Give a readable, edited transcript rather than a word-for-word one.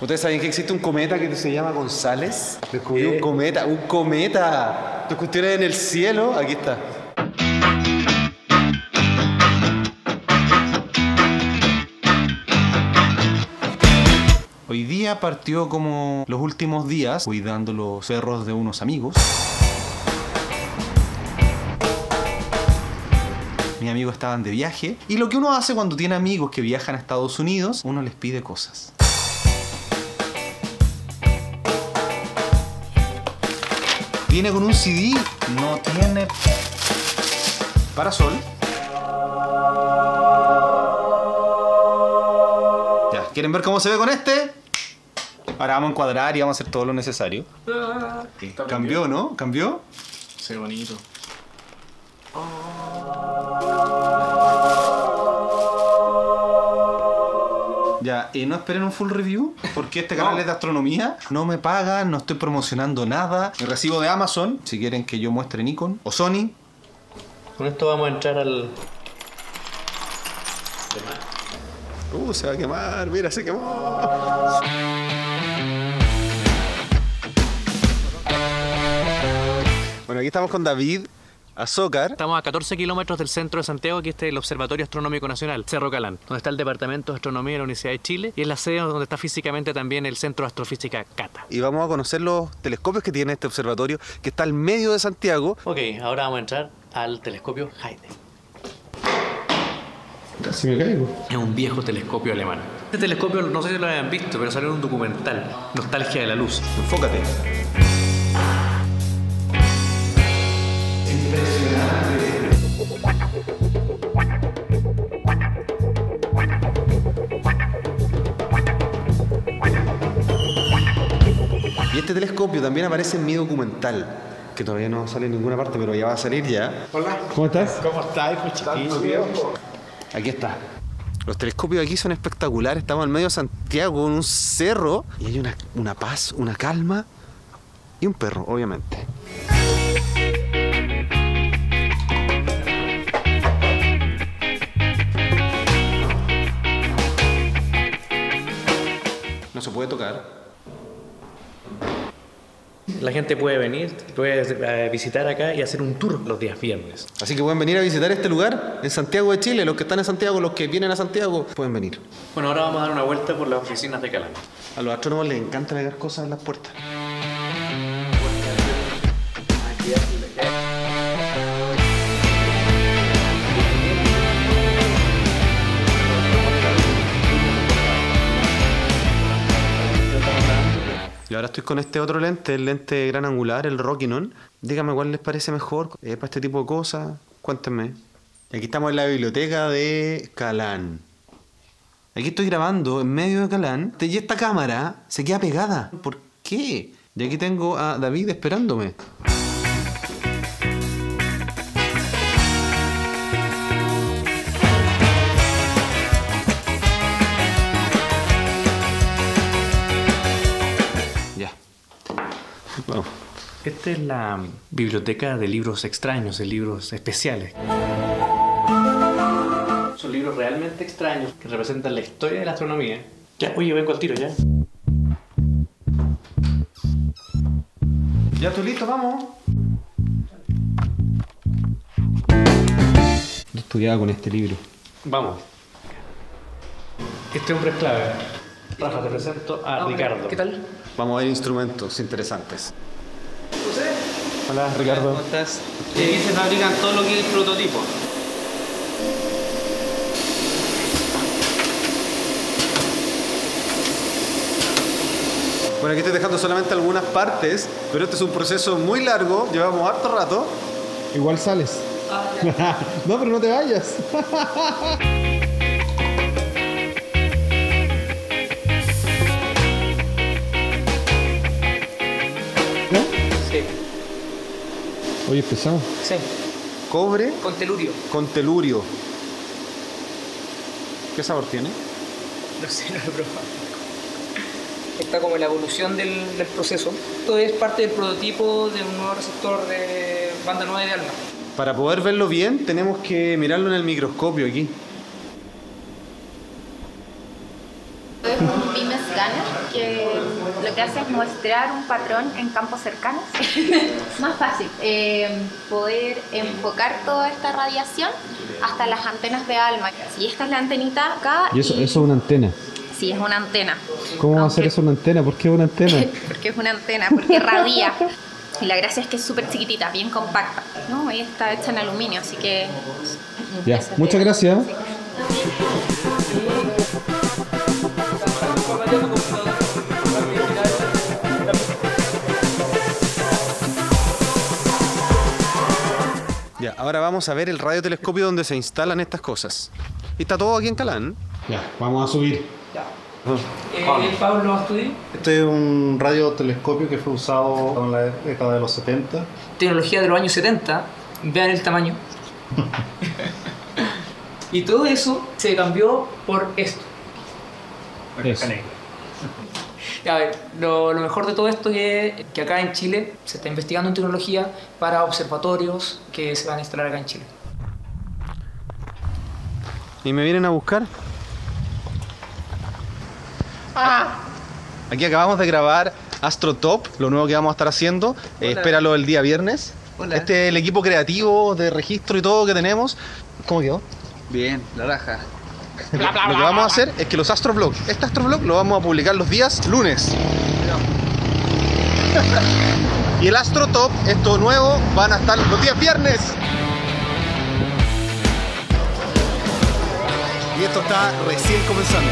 ¿Ustedes saben que existe un cometa que se llama González? Descubrí un cometa, ¡un cometa! Las cuestiones en el cielo, aquí está. Hoy día partió como los últimos días, cuidando los cerros de unos amigos. Mis amigos estaban de viaje, y lo que uno hace cuando tiene amigos que viajan a Estados Unidos, uno les pide cosas. Viene con un CD, no tiene parasol. Ya, ¿quieren ver cómo se ve con este? Ahora vamos a encuadrar y vamos a hacer todo lo necesario. Sí, cambió, ¿no? ¿Cambió? Se ve bonito. Ya, y no esperen un full review, porque este canal es de astronomía, no me pagan, no estoy promocionando nada. Me recibo de Amazon, si quieren que yo muestre Nikon o Sony. Con esto vamos a entrar al... se va a quemar, mira, se quemó. Bueno, aquí estamos con David Azócar. Estamos a 14 kilómetros del centro de Santiago, que este es el Observatorio Astronómico Nacional, Cerro Calán, donde está el Departamento de Astronomía de la Universidad de Chile, y es la sede donde está físicamente también el Centro de Astrofísica Cata. Y vamos a conocer los telescopios que tiene este observatorio, que está al medio de Santiago. Ok, ahora vamos a entrar al telescopio Haide. Casi me caigo. Es un viejo telescopio alemán. Este telescopio, no sé si lo habían visto, pero salió en un documental, Nostalgia de la Luz. Enfócate. Y este telescopio también aparece en mi documental, que todavía no sale en ninguna parte, pero ya va a salir ya. Hola. ¿Cómo estás? ¿Cómo estás? Aquí está. Los telescopios aquí son espectaculares. Estamos en medio de Santiago, en un cerro. Y hay una paz, una calma y un perro, obviamente. No se puede tocar. La gente puede venir, puede visitar acá y hacer un tour los días viernes. Así que pueden venir a visitar este lugar en Santiago de Chile. Los que están en Santiago, los que vienen a Santiago, pueden venir. Bueno, ahora vamos a dar una vuelta por las oficinas de Calama. A los astrónomos les encanta pegar cosas en las puertas. Y ahora estoy con este otro lente, el lente gran angular, el Rockinon. Díganme cuál les parece mejor para este tipo de cosas. Cuéntenme. Aquí estamos en la biblioteca de Calán. Aquí estoy grabando en medio de Calán. Y esta cámara se queda pegada. ¿Por qué? Y aquí tengo a David esperándome. Wow. Esta es la biblioteca de libros extraños, de libros especiales. Son libros realmente extraños que representan la historia de la astronomía. Ya, oye, vengo al tiro, ya. Ya estoy listo, vamos. Yo estudiaba con este libro. Vamos. Este hombre es clave. Rafa, te presento a Ricardo. ¿Qué tal? Vamos a ver instrumentos interesantes. José. Hola, Ricardo. ¿Cómo estás? Y aquí se fabrican todo lo que es el prototipo. Bueno, aquí estoy dejando solamente algunas partes, pero este es un proceso muy largo, llevamos harto rato. Igual sales. No, pero no te vayas. Oye, empezamos. Sí. Cobre. Con telurio. Con telurio. ¿Qué sabor tiene? No sé, no lo he probado. Está como la evolución del proceso. Esto es parte del prototipo de un nuevo receptor de banda 9 de ALMA. Para poder verlo bien, tenemos que mirarlo en el microscopio aquí. Es un beam scanner. porque lo que hace es mostrar un patrón en campos cercanos. Más fácil poder enfocar toda esta radiación hasta las antenas de ALMA. Y esta es la antenita acá. ¿Y eso es una antena? Sí, es una antena. ¿Cómo va a ser eso una antena? ¿Por qué una antena? Porque es una antena, porque radia. Y la gracia es que es súper chiquitita, bien compacta, ¿no? Y está hecha en aluminio, así que... Ya, muchas gracias. Sí. Ya, ahora vamos a ver el radiotelescopio donde se instalan estas cosas. Está todo aquí en Calán. Ya, vamos a subir. Ya. Pablo Astudillo. Este es un radiotelescopio que fue usado en la década de los 70. Tecnología de los años 70, vean el tamaño. Y todo eso se cambió por esto. Eso. A ver, lo mejor de todo esto es que acá en Chile se está investigando en tecnología para observatorios que se van a instalar acá en Chile. ¿Y me vienen a buscar? Aquí acabamos de grabar AstroTop, lo nuevo que vamos a estar haciendo. Espéralo el día viernes. Hola. Este es el equipo creativo de registro y todo que tenemos. ¿Cómo quedó? Bien, la raja. Lo que vamos a hacer es que los astroblogs, este astroblog lo vamos a publicar los días lunes. No. Y el AstroTop, esto nuevo, van a estar los días viernes. Y esto está recién comenzando.